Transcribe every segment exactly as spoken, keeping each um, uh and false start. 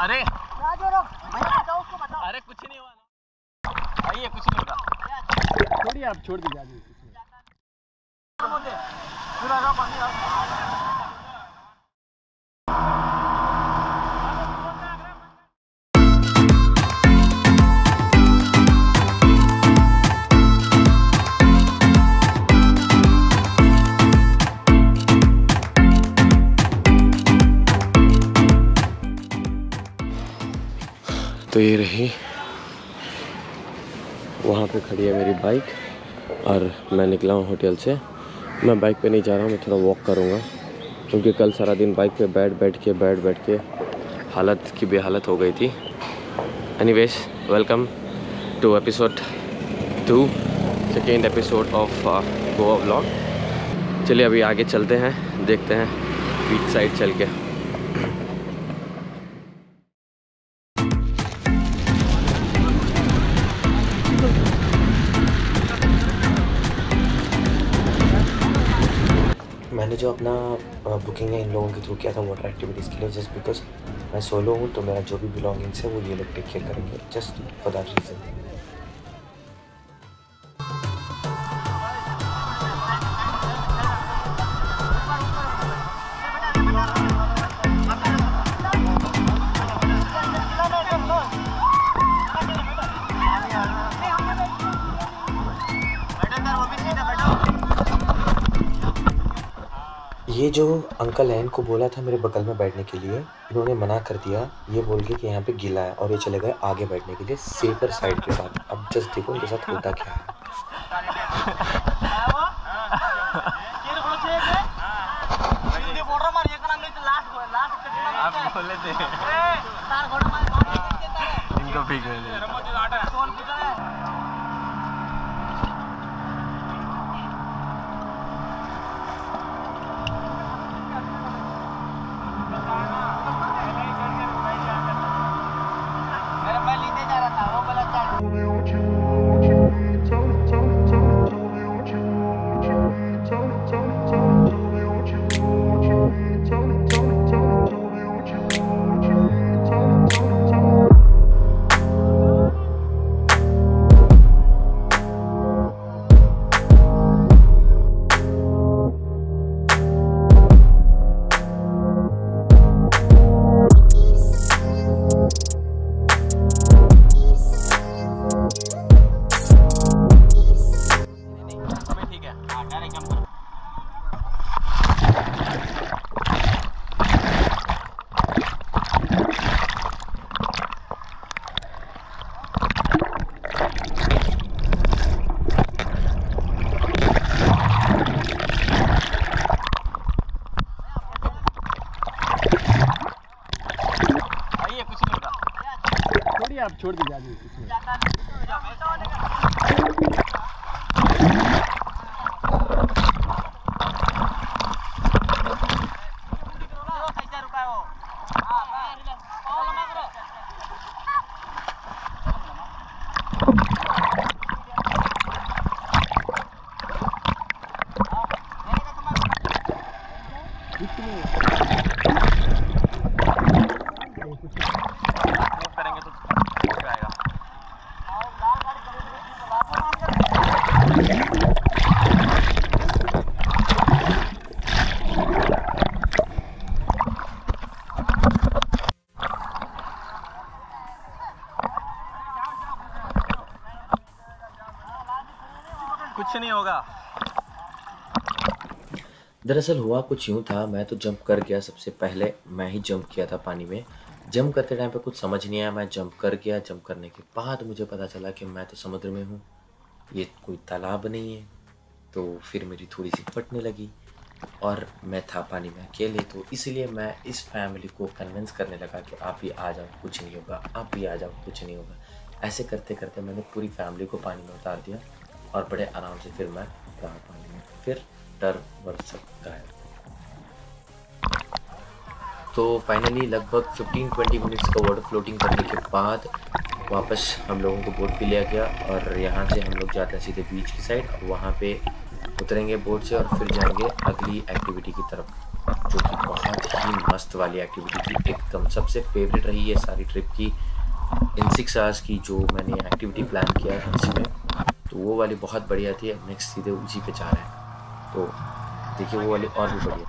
अरे अरे कुछ नहीं हुआ ना, आइए कुछ नहीं होगा, छोड़िए आप, छोड़ दीजिए आगे। तो ये रही, वहाँ पे खड़ी है मेरी बाइक और मैं निकला हूँ होटल से। मैं बाइक पे नहीं जा रहा हूँ, मैं थोड़ा वॉक करूँगा क्योंकि कल सारा दिन बाइक पे बैठ बैठ के बैठ बैठ के हालत की बेहालत हो गई थी। Anyways, welcome to episode two second episode of Goa vlog. चलिए अभी आगे चलते हैं, देखते हैं बीच साइड चल के। मैंने जो अपना बुकिंग है इन लोगों के थ्रू किया था वाटर एक्टिविटीज़ के लिए, जस्ट बिकॉज मैं सोलो हूँ तो मेरा जो भी बिलोंगिंग्स है वो ये लोग टेक केयर करेंगे, जस्ट फॉर दैट रीज़न। ये जो अंकल है इनको बोला था मेरे बगल में बैठने के लिए, इन्होंने मना कर दिया ये बोल के कि यहाँ पे गीला है, और ये चले गए आगे बैठने के लिए सेफर साइड के साथ। अब जस्ट देखो उनके साथ होता क्या है। आप छोड़ दीजिए कुछ नहीं होगा। दरअसल हुआ कुछ यूँ था, मैं तो जंप कर गया, सबसे पहले मैं ही जंप किया था पानी में। जंप करते टाइम पे कुछ समझ नहीं आया, मैं जंप कर गया। जंप करने के बाद मुझे पता चला कि मैं तो समुद्र में हूँ, ये कोई तालाब नहीं है। तो फिर मेरी थोड़ी सी फटने लगी और मैं था पानी में अकेले, तो इसीलिए मैं इस फैमिली को कन्विंस करने लगा कि आप भी आ जाओ, कुछ नहीं होगा, आप भी आ जाओ, कुछ नहीं होगा। ऐसे करते करते मैंने पूरी फैमिली को पानी में उतार दिया और बड़े आराम से फिर मैं रहा पानी में, फिर डर वर्ष सकता है। तो फाइनली लगभग पंद्रह बीस मिनट्स का वाटर फ्लोटिंग करने के बाद वापस हम लोगों को बोट पे लिया गया और यहाँ से हम लोग जाते हैं सीधे बीच की साइड, वहाँ पे उतरेंगे बोट से और फिर जाएंगे अगली एक्टिविटी की तरफ। जो कि बहुत ही मस्त वाली एक्टिविटी थी, एकदम सबसे फेवरेट रही है सारी ट्रिप की। इन सिक्स आवर्स की जो मैंने एक्टिविटी प्लान किया है इसमें, तो वो वाली बहुत बढ़िया थी। अब नेक्स्ट सीधे उसी पे जा रहे हैं, तो देखिए वो वाली और भी बढ़िया।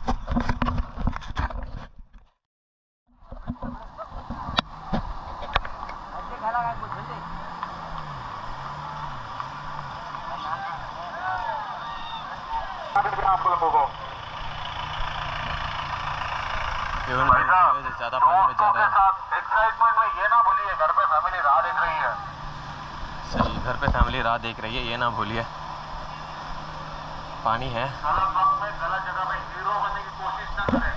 ज़्यादा पानी में जा रहा है। एक्साइटमेंट में ये ना भूलिए, घर पे फैमिली राह देख रही है। सही, घर पे फैमिली राह देख रही है, ये ना भूलिए। पानी है। गलत वक्त पे गलत जगह पे हीरो बनने की कोशिश ना करें।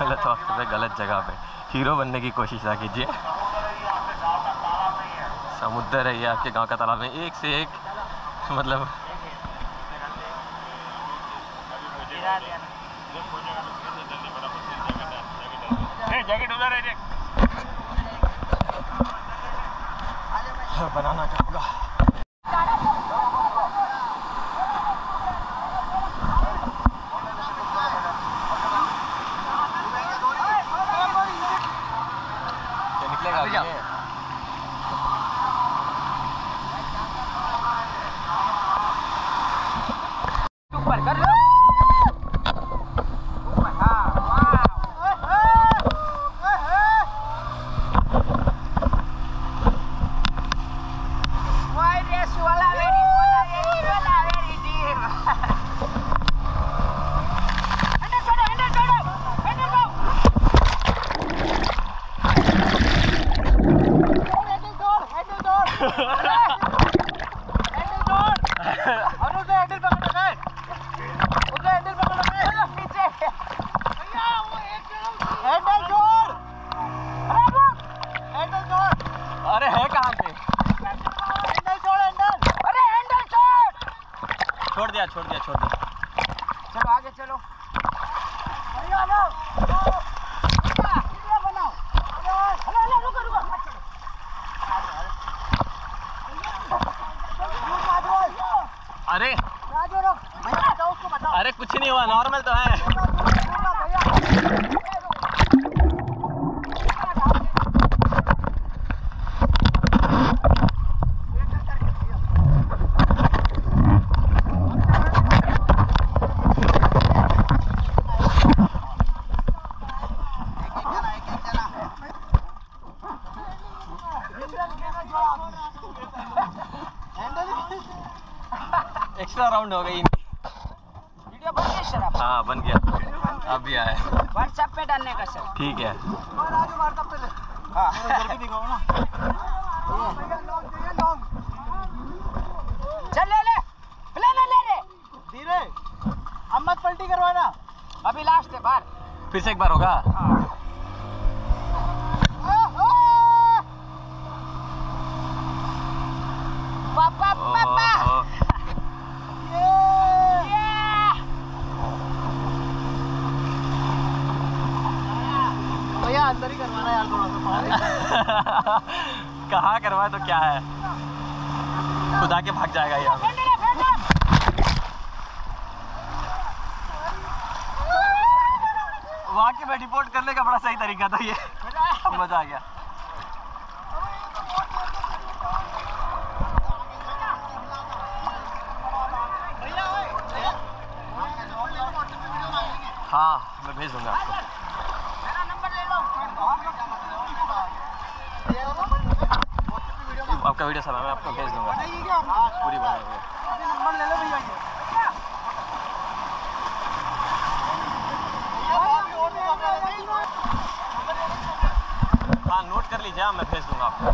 गलत वक्त पे गलत जगह पे हीरो बनने की कोशिश ना कीजिए। समुद्र है ये, आपके गाँव का तालाब नहीं, एक से एक मतलब। जैकेट उधर है, बनाना चाहूँगा। निकलेगा भैया, ऊपर कर लो। छोड़ दिया छोड़ दिया छोड़ दिया चलो आगे चलो। भैया लो वीडियो बनाओ। हेलो हेलो रुको रुको मत चलो। अरे राजू रुक, भैया बताओ उसको बताओ। अरे कुछ नहीं हुआ, नॉर्मल तो है। भैया एक्स्ट्रा राउंड हो गई। वीडियो बन गया सर? हाँ बन गया, अब भी आया है व्हाट्सएप पे डालने का सर। ठीक है दिखाओ ना, चल ले ले प्लेन ले ले। धीरे, अब मत पलटी करवाना, अभी लास्ट है बार। फिर से एक बार होगा। हाँ। अंदर ही करवाना यार थोड़ा सा। कहाँ करवाए तो क्या है, खुदा के भाग जाएगा यार। वहाँ के मैं रिपोर्ट करने का बड़ा सही तरीका था ये। मजा आ गया। हाँ मैं भेज दूंगा आपको। आपका वीडियो सारा मैं आपको भेज दूंगा, पूरी बनाई हुई। नंबर ले लो भैया ये। हाँ नोट कर लीजिए, मैं भेज दूंगा आपको।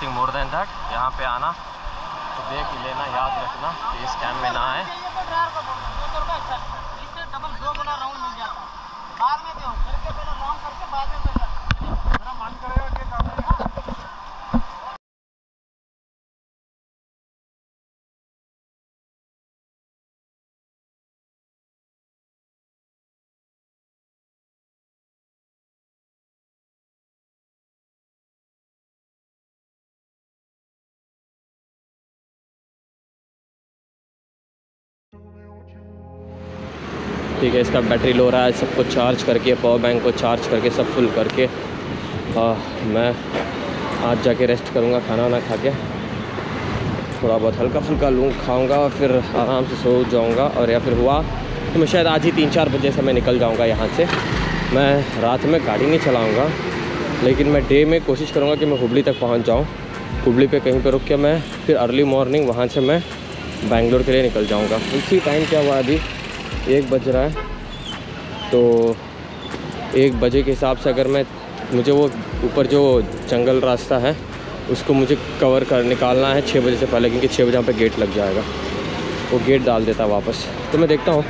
Nothing more than that. यहाँ पे आना तो देख लेना, याद रखना कि इस स्कैम में ना आए। ठीक है, इसका बैटरी लो रहा है, सबको चार्ज करके, पावर बैंक को चार्ज करके, सब फुल करके आ, मैं आज जाके रेस्ट करूँगा, खाना वाना खा के थोड़ा बहुत हल्का फुल्का लूँ, खाऊँगा और फिर आराम से सो जाऊँगा। और या फिर हुआ तो मैं शायद आज ही तीन चार बजे से मैं निकल जाऊँगा यहाँ से। मैं रात में गाड़ी नहीं चलाऊँगा, लेकिन मैं डे में कोशिश करूँगा कि मैं हुबली तक पहुँच जाऊँ। हुबली पर कहीं पर रुक के मैं फिर अर्ली मॉर्निंग वहाँ से मैं बैंगलोर के लिए निकल जाऊँगा। उसी टाइम क्या हुआ, अभी एक बज रहा है, तो एक बजे के हिसाब से अगर मैं, मुझे वो ऊपर जो जंगल रास्ता है उसको मुझे कवर कर निकालना है छः बजे से पहले, क्योंकि छः बजे यहाँ पे गेट लग जाएगा, वो गेट डाल देता है वापस। तो मैं देखता हूँ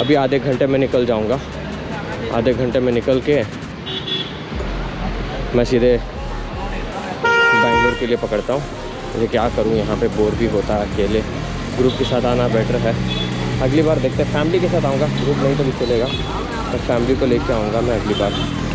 अभी आधे घंटे में निकल जाऊँगा। आधे घंटे में निकल के मैं सीधे बैंगलोर के लिए पकड़ता हूँ। मुझे क्या करूँ, यहाँ पे बोर भी होता है अकेले, ग्रुप के साथ आना बेटर है। अगली बार देखते हैं, फैमिली के साथ आऊँगा, ग्रुप नहीं तो भी चलेगा, पर फैमिली को लेके आऊँगा मैं अगली बार।